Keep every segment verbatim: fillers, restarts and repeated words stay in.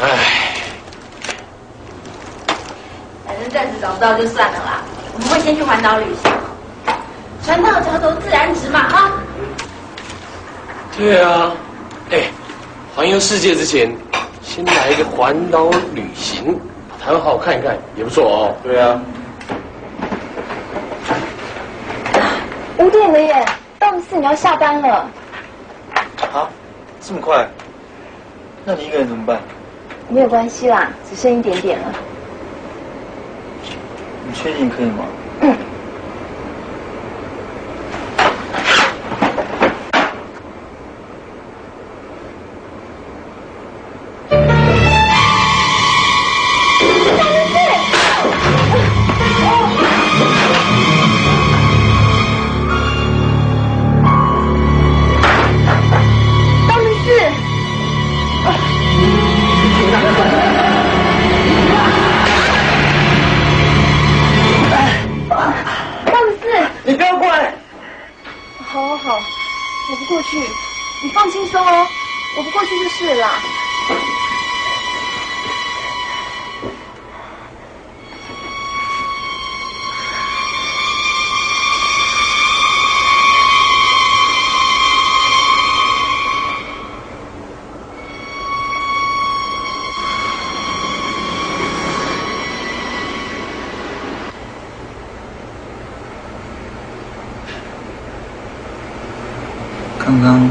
哎，反正暂时找不到就算了啦，我们会先去环岛旅行，船到桥头自然直嘛啊！对啊，哎，环游世界之前，先来一个环岛旅行，把台湾好好看一看也不错哦。对啊。 五点了耶，到四你要下班了。啊，这么快？那你一个人怎么办？没有关系啦，只剩一点点了。你确定可以吗？嗯。刚刚，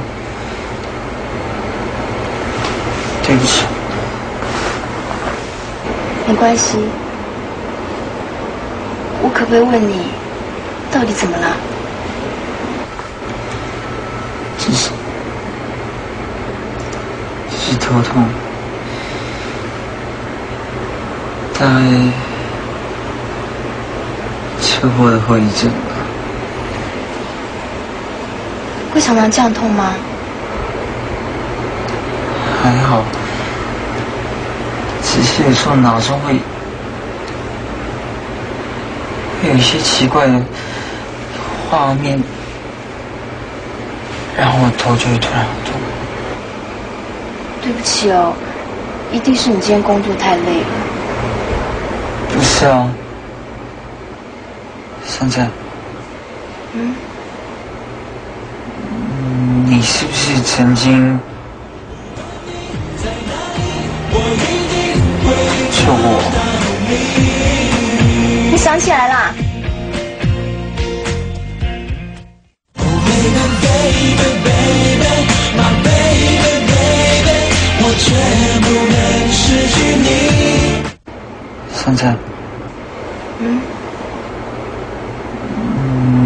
对不起。没关系。我可不可以问你，到底怎么了？只是，只是头痛，大概车祸的后遗症。 会常常这样痛吗？还好，只是有时候脑中会会有一些奇怪的画面，然后我头就会突然痛。对不起哦，一定是你今天工作太累了。不是哦，珊珊。嗯。 你是不是曾经救过我？你想起来啦？珊珊，嗯，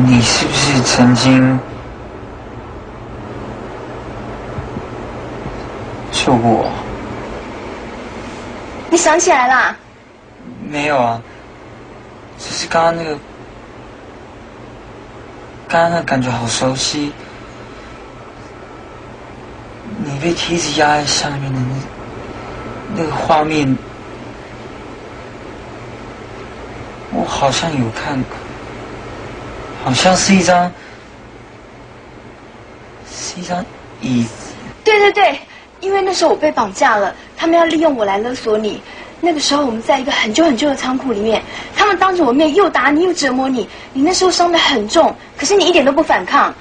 你是不是曾经？ 救过我？你想起来啦？没有啊，只是刚刚那个，刚刚那感觉好熟悉。你被梯子压在下面的那那个画面，我好像有看过，好像是一张，是一张椅子。对对对。 因为那时候我被绑架了，他们要利用我来勒索你。那个时候我们在一个很旧很旧的仓库里面，他们当着我面又打你又折磨你，你那时候伤得很重，可是你一点都不反抗，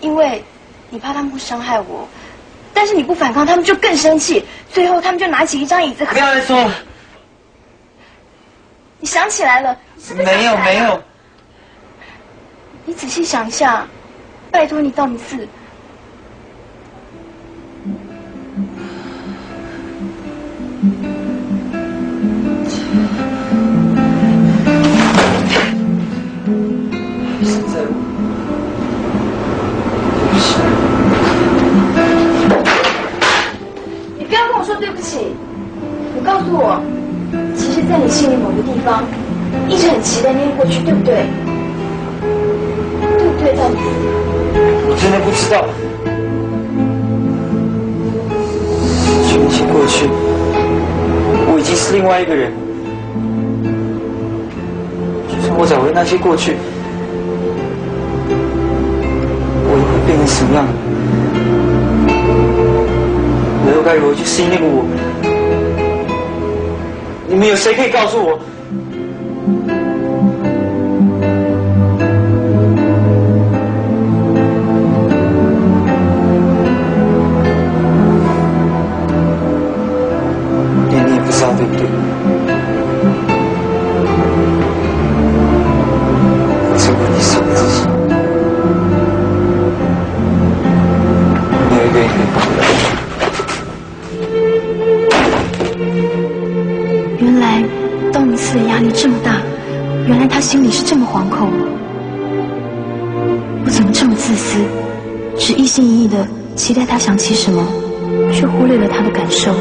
因为你怕他们会伤害我。但是你不反抗，他们就更生气，最后他们就拿起一张椅子。不要再说了。你想起来了？你是不是想起来了？没有没有。你仔细想一下，拜托你到底是。 你不要跟我说对不起。我告诉我，其实，在你心里某个地方，一直很期待念过去，对不对？对不对，到底？我真的不知道。全心过去，我已经是另外一个人。就算我找回那些过去。 变成什么样？我又该如何去适应那个我？你们有谁可以告诉我？ 心里是这么惶恐，我怎么这么自私？只一心一意的期待他想起什么，却忽略了他的感受。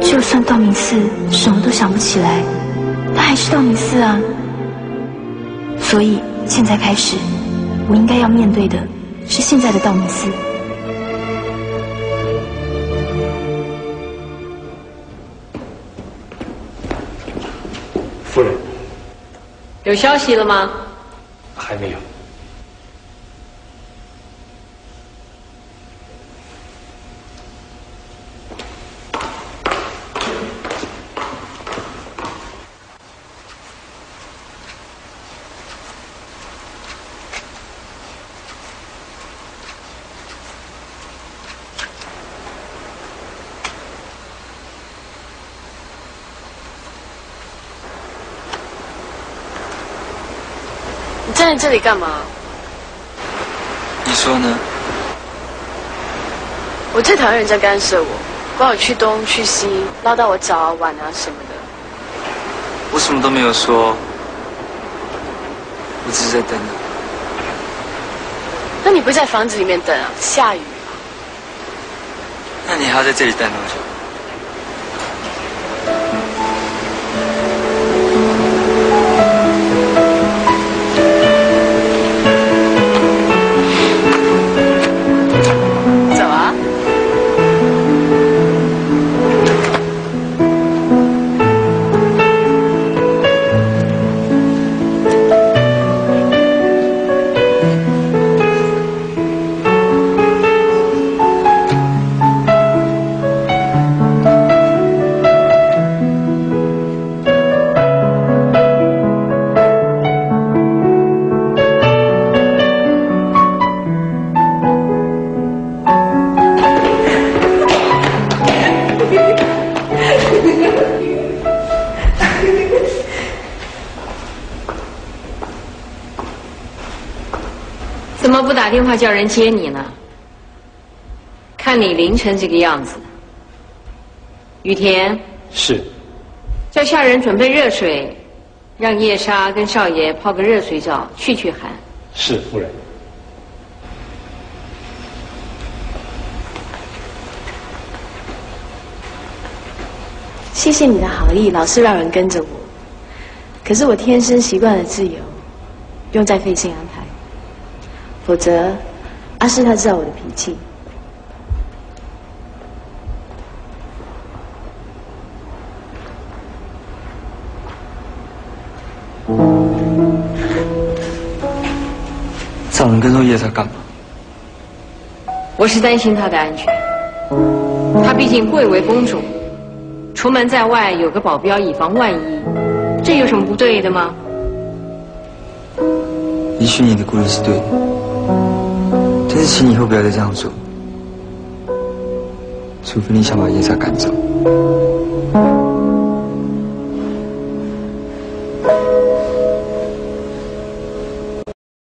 就算道明寺什么都想不起来，他还是道明寺啊。所以现在开始，我应该要面对的是现在的道明寺。夫人。 有消息了吗？还没有。站在这里干嘛？你说呢？我最讨厌人家干涉我，把我去东去西，唠叨我早啊晚啊什么的。我什么都没有说，我只是在等你。那你不在房子里面等啊？下雨啊。那你还要在这里等多久？ 怎么不打电话叫人接你呢？看你凌晨这个样子，雨田是，叫下人准备热水，让夜莎跟少爷泡个热水澡去去寒。是夫人。谢谢你的好意，老是让人跟着我。可是我天生习惯了自由，不用再费心安排。 否则，阿诗他知道我的脾气。找人跟踪夜莎干嘛？我是担心她的安全。她毕竟贵为公主，出门在外有个保镖以防万一，这有什么不对的吗？也许你的顾虑是对的。 但是，请你以后不要再这样做，除非你想把夜莎赶走。